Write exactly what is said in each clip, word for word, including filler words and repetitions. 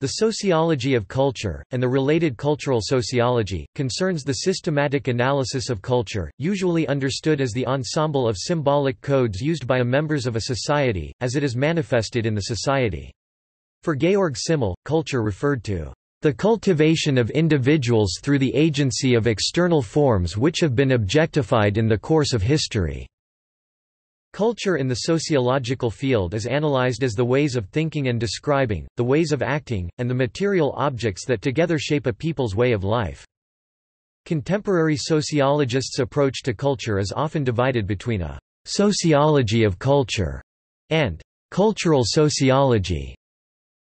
The sociology of culture, and the related cultural sociology, concerns the systematic analysis of culture, usually understood as the ensemble of symbolic codes used by members of a society, as it is manifested in the society. For Georg Simmel, culture referred to the cultivation of individuals through the agency of external forms which have been objectified in the course of history. Culture in the sociological field is analyzed as the ways of thinking and describing, the ways of acting, and the material objects that together shape a people's way of life. Contemporary sociologists' approach to culture is often divided between a «sociology of culture» and «cultural sociology».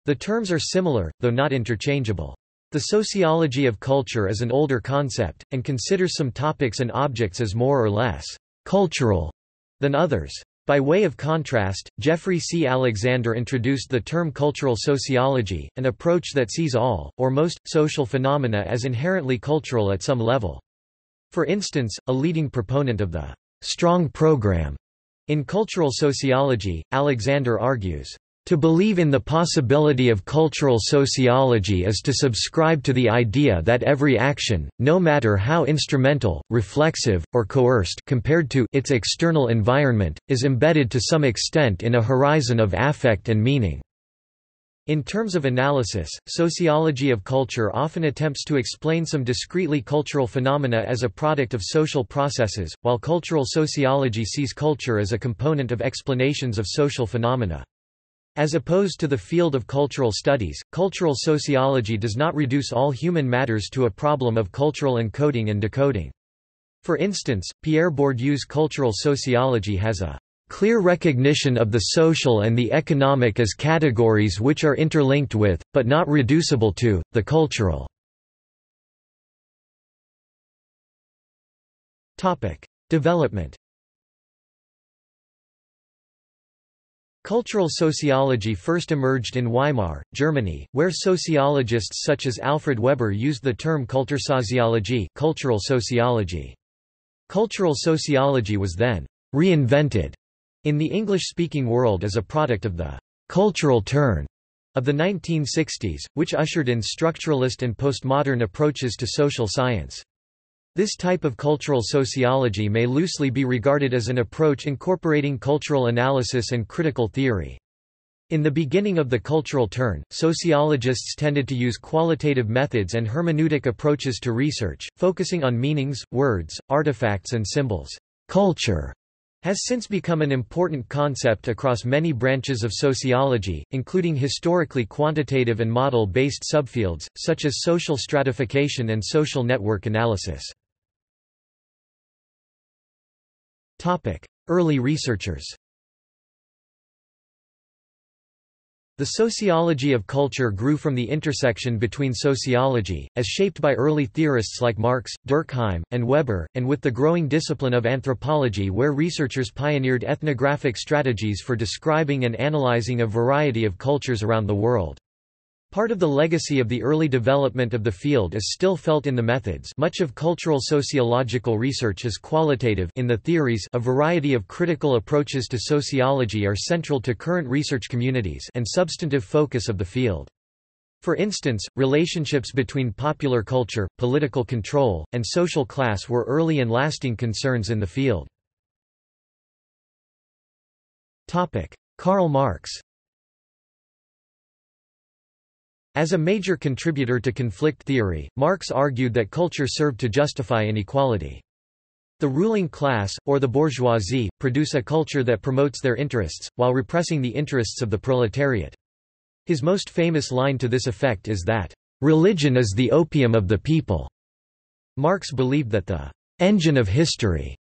The terms are similar, though not interchangeable. The sociology of culture is an older concept, and considers some topics and objects as more or less «cultural» than others. By way of contrast, Jeffrey C. Alexander introduced the term cultural sociology, an approach that sees all, or most, social phenomena as inherently cultural at some level. For instance, a leading proponent of the strong program in cultural sociology, Alexander argues, "To believe in the possibility of cultural sociology is to subscribe to the idea that every action, no matter how instrumental, reflexive, or coerced compared to its external environment, is embedded to some extent in a horizon of affect and meaning." In terms of analysis, sociology of culture often attempts to explain some discretely cultural phenomena as a product of social processes, while cultural sociology sees culture as a component of explanations of social phenomena. As opposed to the field of cultural studies, cultural sociology does not reduce all human matters to a problem of cultural encoding and decoding. For instance, Pierre Bourdieu's cultural sociology has a clear recognition of the social and the economic as categories which are interlinked with, but not reducible to, the cultural. Topic: Development. Cultural sociology first emerged in Weimar, Germany, where sociologists such as Alfred Weber used the term Kultursoziologie, cultural sociology. Cultural sociology was then reinvented in the English-speaking world as a product of the cultural turn of the nineteen sixties, which ushered in structuralist and postmodern approaches to social science. This type of cultural sociology may loosely be regarded as an approach incorporating cultural analysis and critical theory. In the beginning of the cultural turn, sociologists tended to use qualitative methods and hermeneutic approaches to research, focusing on meanings, words, artifacts, and symbols. Culture has since become an important concept across many branches of sociology, including historically quantitative and model-based subfields, such as social stratification and social network analysis. Early researchers. The sociology of culture grew from the intersection between sociology, as shaped by early theorists like Marx, Durkheim, and Weber, and with the growing discipline of anthropology, where researchers pioneered ethnographic strategies for describing and analyzing a variety of cultures around the world. Part of the legacy of the early development of the field is still felt in the methods. Much of cultural sociological research is qualitative in the theories. A variety of critical approaches to sociology are central to current research communities and substantive focus of the field. For instance, relationships between popular culture, political control, and social class were early and lasting concerns in the field. Topic: Karl Marx. As a major contributor to conflict theory, Marx argued that culture served to justify inequality. The ruling class, or the bourgeoisie, produce a culture that promotes their interests, while repressing the interests of the proletariat. His most famous line to this effect is that, "Religion is the opium of the people." Marx believed that the "engine of history"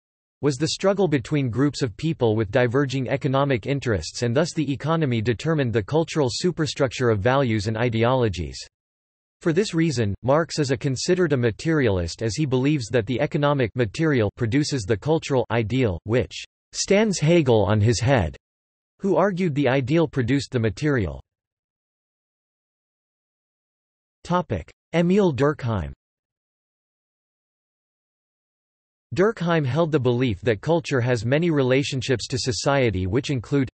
was the struggle between groups of people with diverging economic interests, and thus the economy determined the cultural superstructure of values and ideologies. For this reason, Marx is a considered a materialist, as he believes that the economic material produces the cultural ideal, which stands Hegel on his head, who argued the ideal produced the material. Emile Durkheim. Durkheim held the belief that culture has many relationships to society, which include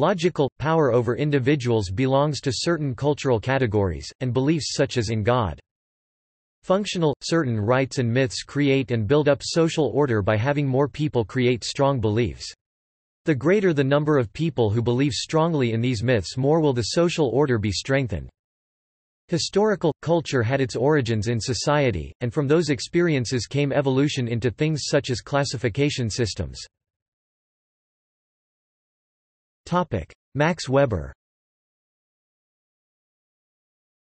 Logical power over individuals belongs to certain cultural categories, and beliefs such as in God. Functional, certain rites and myths create and build up social order by having more people create strong beliefs. The greater the number of people who believe strongly in these myths, more will the social order be strengthened. Historical culture had its origins in society, and from those experiences came evolution into things such as classification systems. Topic: Max Weber.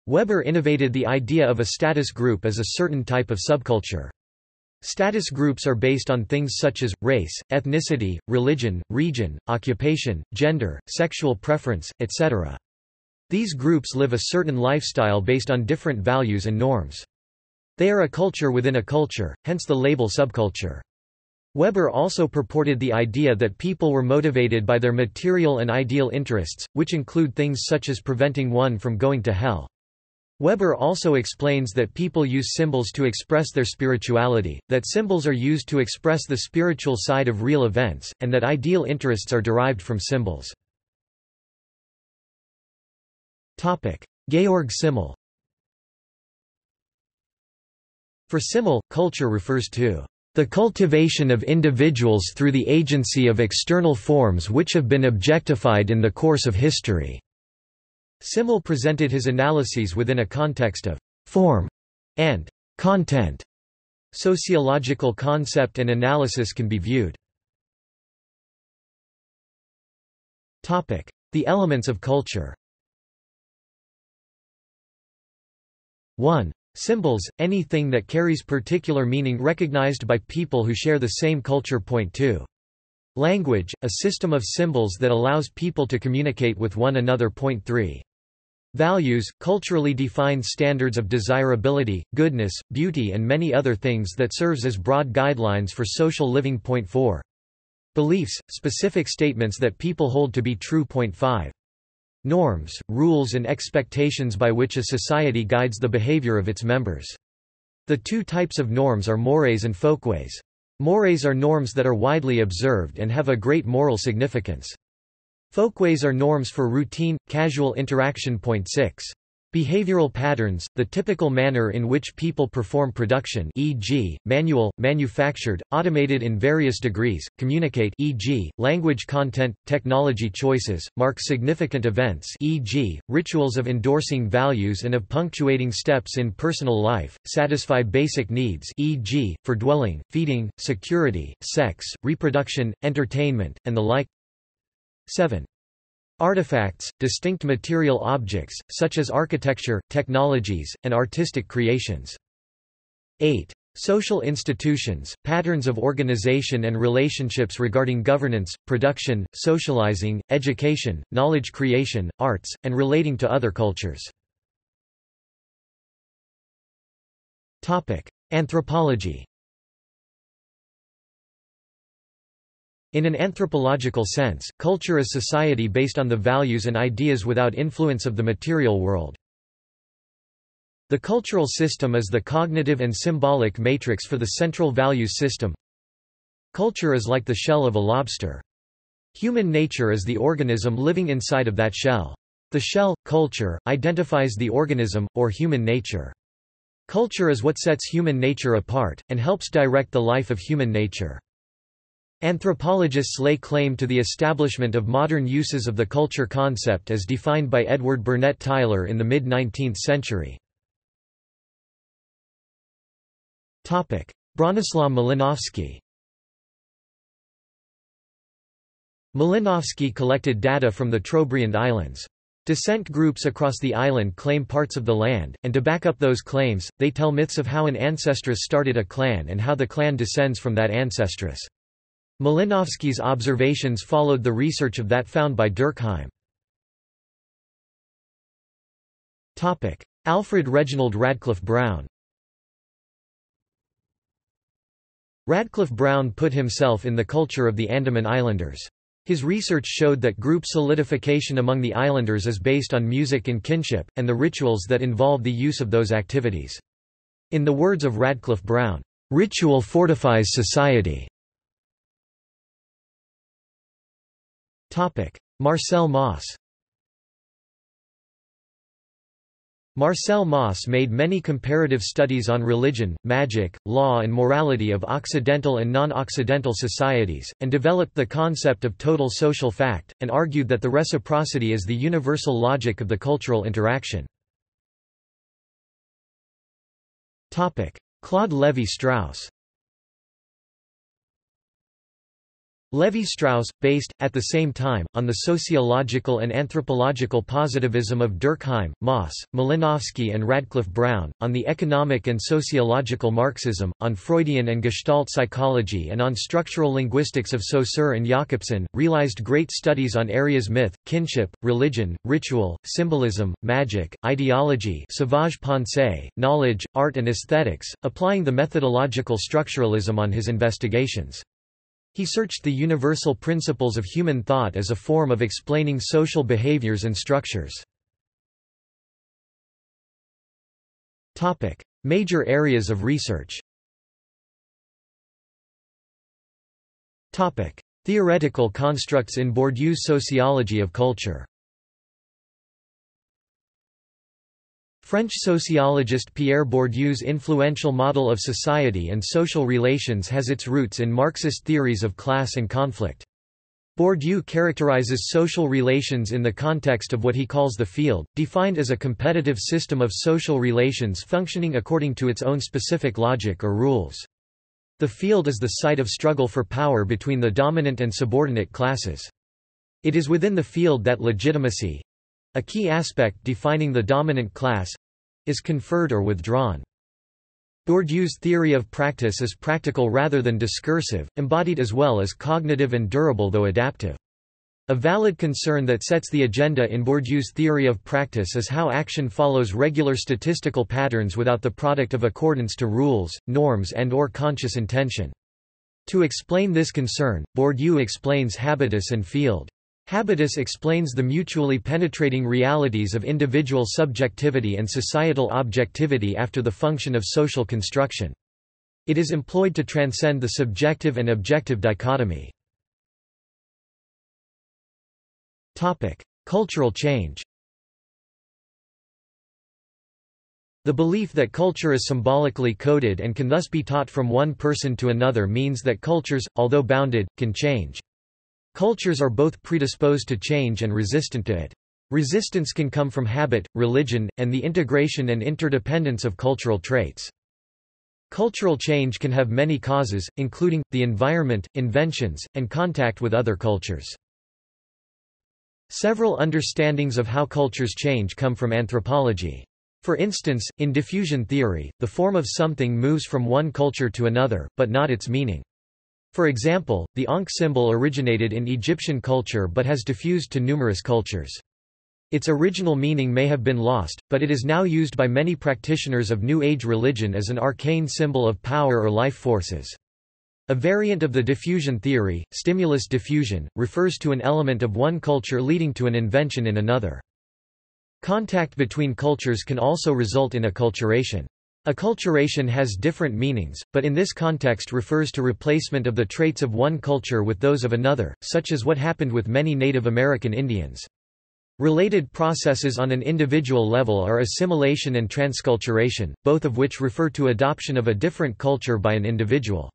Weber innovated the idea of a status group as a certain type of subculture. Status groups are based on things such as race, ethnicity, religion, region, occupation, gender, sexual preference, et cetera. These groups live a certain lifestyle based on different values and norms. They are a culture within a culture, hence the label subculture. Weber also purported the idea that people were motivated by their material and ideal interests, which include things such as preventing one from going to hell. Weber also explains that people use symbols to express their spirituality, that symbols are used to express the spiritual side of real events, and that ideal interests are derived from symbols. Topic: Georg Simmel. For Simmel, culture refers to the cultivation of individuals through the agency of external forms which have been objectified in the course of history. Simmel presented his analyses within a context of form and content. Sociological concept and analysis can be viewed. Topic: The elements of culture. one Symbols, anything that carries particular meaning recognized by people who share the same culture. Point two Language, a system of symbols that allows people to communicate with one another. Point three Values, culturally defined standards of desirability, goodness, beauty and many other things that serves as broad guidelines for social living. Point four Beliefs, specific statements that people hold to be true. Point five Norms, rules and expectations by which a society guides the behavior of its members. The two types of norms are mores and folkways. Mores are norms that are widely observed and have a great moral significance. Folkways are norms for routine, casual interaction. Point six Behavioral patterns, the typical manner in which people perform production, for example, manual, manufactured, automated in various degrees, communicate, for example, language content, technology choices, mark significant events, for example, rituals of endorsing values and of punctuating steps in personal life, satisfy basic needs, for example, for dwelling, feeding, security, sex, reproduction, entertainment, and the like. seven Artifacts, distinct material objects, such as architecture, technologies, and artistic creations. eight Social institutions, patterns of organization and relationships regarding governance, production, socializing, education, knowledge creation, arts, and relating to other cultures. Topic: Anthropology. In an anthropological sense, culture is society based on the values and ideas without influence of the material world. The cultural system is the cognitive and symbolic matrix for the central values system. Culture is like the shell of a lobster. Human nature is the organism living inside of that shell. The shell, culture, identifies the organism, or human nature. Culture is what sets human nature apart, and helps direct the life of human nature. Anthropologists lay claim to the establishment of modern uses of the culture concept as defined by Edward Burnett Tyler in the mid-nineteenth century. Bronislaw Malinowski. Malinowski collected data from the Trobriand Islands. Dissent groups across the island claim parts of the land, and to back up those claims, they tell myths of how an ancestress started a clan and how the clan descends from that ancestress. Malinowski's observations followed the research of that found by Durkheim. Topic: Alfred Reginald Radcliffe-Brown. Radcliffe-Brown put himself in the culture of the Andaman Islanders. His research showed that group solidification among the islanders is based on music and kinship, and the rituals that involve the use of those activities. In the words of Radcliffe-Brown, "Ritual fortifies society." Marcel Mauss. Marcel Mauss made many comparative studies on religion, magic, law and morality of Occidental and non-Occidental societies, and developed the concept of total social fact, and argued that the reciprocity is the universal logic of the cultural interaction. Claude Lévi-Strauss. Lévi-Strauss, based, at the same time, on the sociological and anthropological positivism of Durkheim, Mauss, Malinowski and Radcliffe-Brown, on the economic and sociological Marxism, on Freudian and Gestalt psychology and on structural linguistics of Saussure and Jakobsen, realized great studies on areas myth, kinship, religion, ritual, symbolism, magic, ideology, sauvage pensée, knowledge, art and aesthetics, applying the methodological structuralism on his investigations. He searched the universal principles of human thought as a form of explaining social behaviors and structures. Topic: Major areas of research. Topic: Theoretical constructs in Bourdieu's Sociology of culture. French sociologist Pierre Bourdieu's influential model of society and social relations has its roots in Marxist theories of class and conflict. Bourdieu characterizes social relations in the context of what he calls the field, defined as a competitive system of social relations functioning according to its own specific logic or rules. The field is the site of struggle for power between the dominant and subordinate classes. It is within the field that legitimacy, a key aspect defining the dominant class—is conferred or withdrawn. Bourdieu's theory of practice is practical rather than discursive, embodied as well as cognitive and durable though adaptive. A valid concern that sets the agenda in Bourdieu's theory of practice is how action follows regular statistical patterns without the product of accordance to rules, norms and/or conscious intention. To explain this concern, Bourdieu explains habitus and field. Habitus explains the mutually penetrating realities of individual subjectivity and societal objectivity after the function of social construction. It is employed to transcend the subjective and objective dichotomy. Topic: Cultural change. The belief that culture is symbolically coded and can thus be taught from one person to another means that cultures, although bounded, can change. Cultures are both predisposed to change and resistant to it. Resistance can come from habit, religion, and the integration and interdependence of cultural traits. Cultural change can have many causes, including, the environment, inventions, and contact with other cultures. Several understandings of how cultures change come from anthropology. For instance, in diffusion theory, the form of something moves from one culture to another, but not its meaning. For example, the Ankh symbol originated in Egyptian culture but has diffused to numerous cultures. Its original meaning may have been lost, but it is now used by many practitioners of New Age religion as an arcane symbol of power or life forces. A variant of the diffusion theory, stimulus diffusion, refers to an element of one culture leading to an invention in another. Contact between cultures can also result in acculturation. Acculturation has different meanings, but in this context refers to replacement of the traits of one culture with those of another, such as what happened with many Native American Indians. Related processes on an individual level are assimilation and transculturation, both of which refer to adoption of a different culture by an individual.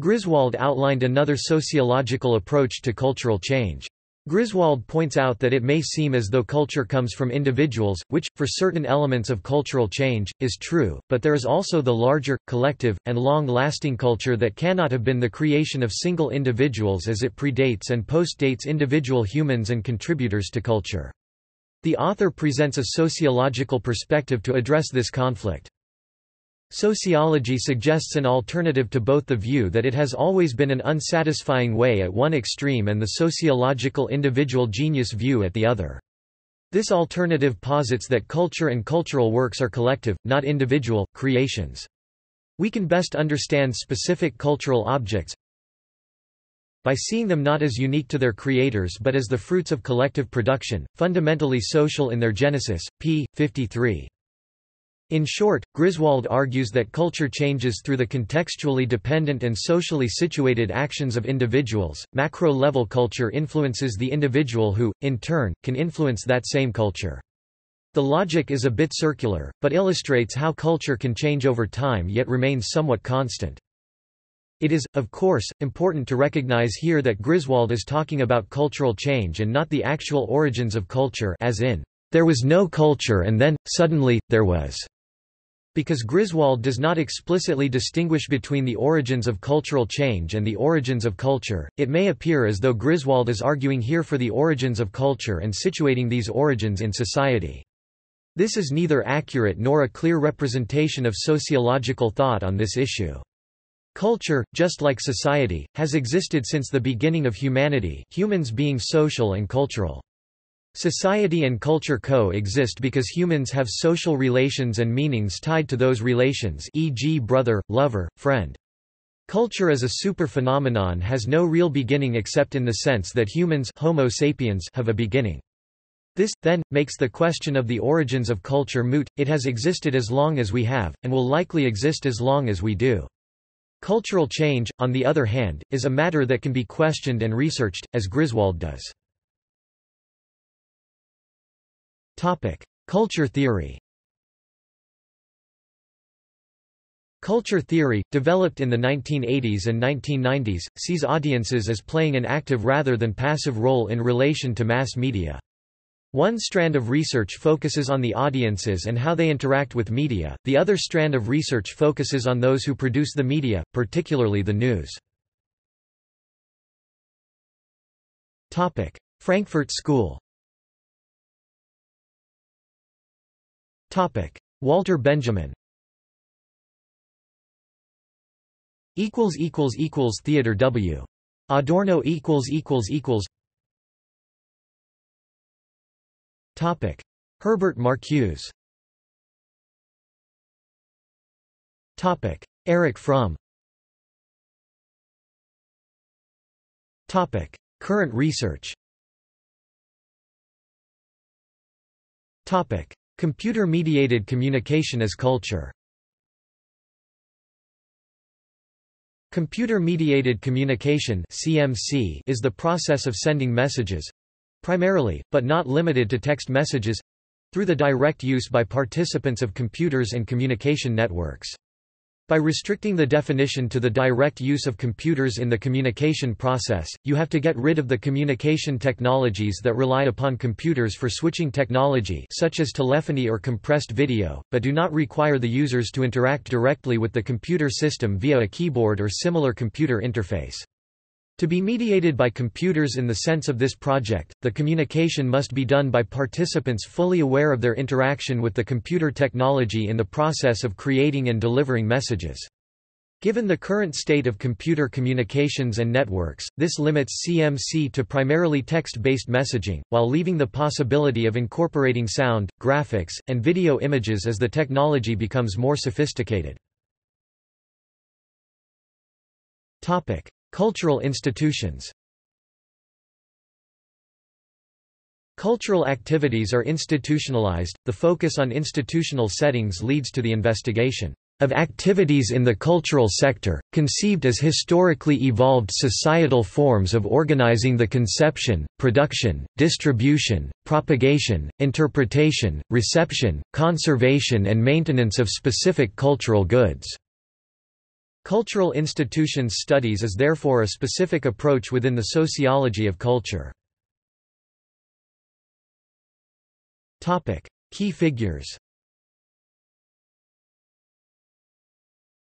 Griswold outlined another sociological approach to cultural change. Griswold points out that it may seem as though culture comes from individuals, which, for certain elements of cultural change, is true, but there is also the larger, collective, and long-lasting culture that cannot have been the creation of single individuals as it predates and postdates individual humans and contributors to culture. The author presents a sociological perspective to address this conflict. Sociology suggests an alternative to both the view that it has always been an unsatisfying way at one extreme and the sociological individual genius view at the other. This alternative posits that culture and cultural works are collective, not individual, creations. We can best understand specific cultural objects by seeing them not as unique to their creators but as the fruits of collective production, fundamentally social in their genesis, p. fifty-three. In short, Griswold argues that culture changes through the contextually dependent and socially situated actions of individuals. Macro-level culture influences the individual who, in turn, can influence that same culture. The logic is a bit circular, but illustrates how culture can change over time yet remains somewhat constant. It is, of course, important to recognize here that Griswold is talking about cultural change and not the actual origins of culture, as in, there was no culture and then, suddenly, there was. Because Griswold does not explicitly distinguish between the origins of cultural change and the origins of culture, it may appear as though Griswold is arguing here for the origins of culture and situating these origins in society. This is neither accurate nor a clear representation of sociological thought on this issue. Culture, just like society, has existed since the beginning of humanity, humans being social and cultural. Society and culture co-exist because humans have social relations and meanings tied to those relations, for example brother, lover, friend. Culture as a superphenomenon has no real beginning except in the sense that humans, Homo sapiens, have a beginning. This, then, makes the question of the origins of culture moot. It has existed as long as we have, and will likely exist as long as we do. Cultural change, on the other hand, is a matter that can be questioned and researched, as Griswold does. Topic: Culture theory. Culture theory, developed in the nineteen eighties and nineteen nineties, sees audiences as playing an active rather than passive role in relation to mass media. One strand of research focuses on the audiences and how they interact with media, the other strand of research focuses on those who produce the media, particularly the news. Topic: Frankfurt School. Walter Benjamin. Equals equals equals Theodor W. Adorno equals equals equals. Topic: Herbert Marcuse. Topic: Eric Fromm. Topic: Current research. Topic: Computer-mediated communication as culture. Computer-mediated communication (C M C) is the process of sending messages, primarily, but not limited to text messages, through the direct use by participants of computers and communication networks. By restricting the definition to the direct use of computers in the communication process, you have to get rid of the communication technologies that rely upon computers for switching technology, such as telephony or compressed video, but do not require the users to interact directly with the computer system via a keyboard or similar computer interface. To be mediated by computers in the sense of this project, the communication must be done by participants fully aware of their interaction with the computer technology in the process of creating and delivering messages. Given the current state of computer communications and networks, this limits C M C to primarily text-based messaging, while leaving the possibility of incorporating sound, graphics, and video images as the technology becomes more sophisticated. Cultural institutions. Cultural activities are institutionalized. The focus on institutional settings leads to the investigation of activities in the cultural sector, conceived as historically evolved societal forms of organizing the conception, production, distribution, propagation, interpretation, reception, conservation and maintenance of specific cultural goods. Cultural institutions studies is therefore a specific approach within the sociology of culture. Topic: Key figures.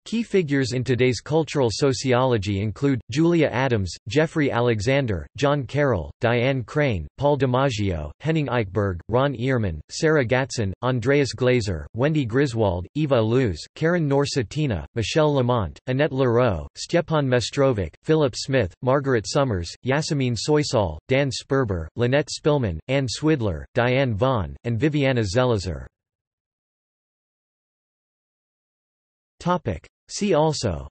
Key figures in today's cultural sociology include Julia Adams, Jeffrey Alexander, John Carroll, Diane Crane, Paul DiMaggio, Henning Eichberg, Ron Ehrman, Sarah Gatson, Andreas Glaser, Wendy Griswold, Eva Luz, Karen Norsatina, Michelle Lamont, Annette Leroux, Stepan Mestrovic, Philip Smith, Margaret Summers, Yasemin Soysal, Dan Sperber, Lynette Spillman, Ann Swidler, Diane Vaughan, and Viviana Zelizer. See also: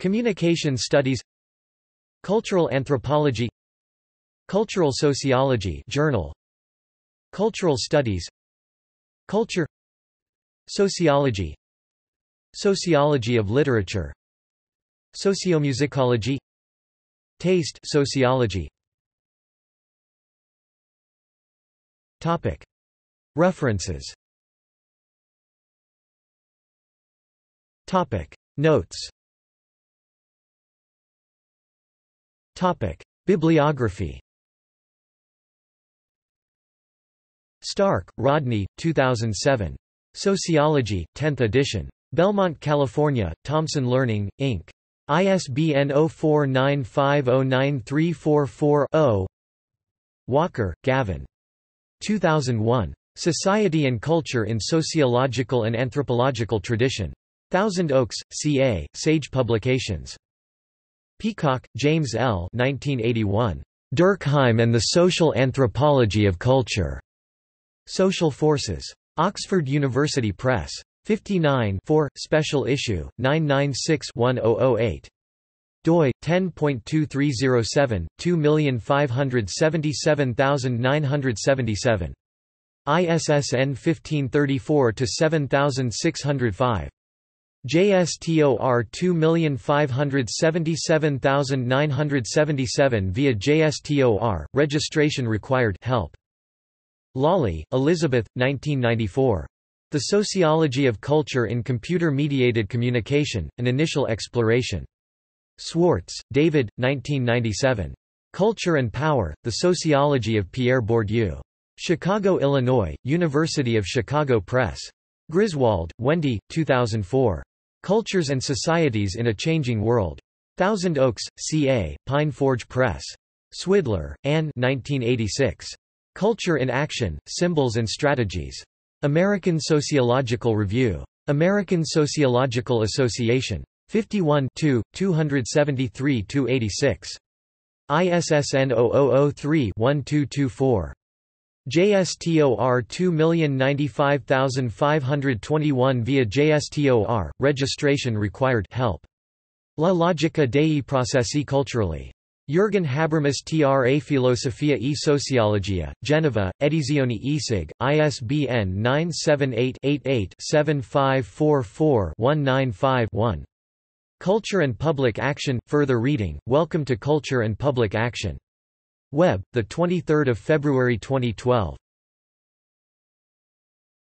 Communication studies, Cultural anthropology, Cultural sociology journal, Cultural studies, culture, sociology, sociology of literature, sociomusicology, taste sociology. Topic. References. Topic. Notes. Topic. Bibliography. Stark, Rodney, two thousand seven. Sociology, tenth edition. Belmont, California, Thomson Learning, Incorporated. I S B N zero four nine five zero nine three four four zero. Walker, Gavin. two thousand one. Society and Culture in Sociological and Anthropological Tradition. Thousand Oaks, C A, Sage Publications. Peacock, James L. nineteen eighty-one. Durkheim and the Social Anthropology of Culture. Social Forces. Oxford University Press. fifty-nine four, Special Issue, nine ninety-six dash ten oh eight. doi, ten point two three zero seven, two five seven seven nine seven seven. I S S N fifteen thirty-four to seventy-six oh five. J S T O R two five seven seven nine seven seven via J S T O R, registration required. Help. Lawley, Elizabeth, nineteen ninety-four. The Sociology of Culture in Computer-Mediated Communication, An Initial Exploration. Swartz, David, nineteen ninety-seven. Culture and Power, The Sociology of Pierre Bourdieu. Chicago, Illinois, University of Chicago Press. Griswold, Wendy, two thousand four. Cultures and Societies in a Changing World. Thousand Oaks, C A, Pine Forge Press. Swidler, Ann, nineteen eighty-six. Culture in Action, Symbols and Strategies. American Sociological Review. American Sociological Association. fifty-one two, two seventy-three to eighty-six. I S S N zero zero zero three dash one two two four. J S T O R two zero nine five five two one via J S T O R, registration required. Help. La logica dei processi culturali. Jürgen Habermas, T R A Filosofia e Sociologia, Genova, Edizioni E S I G, I S B N nine seven eight dash eight eight dash seven five four four dash one nine five dash one. Culture and Public Action. Further reading. Welcome to Culture and Public Action. Web, the twenty-third of February twenty twelve.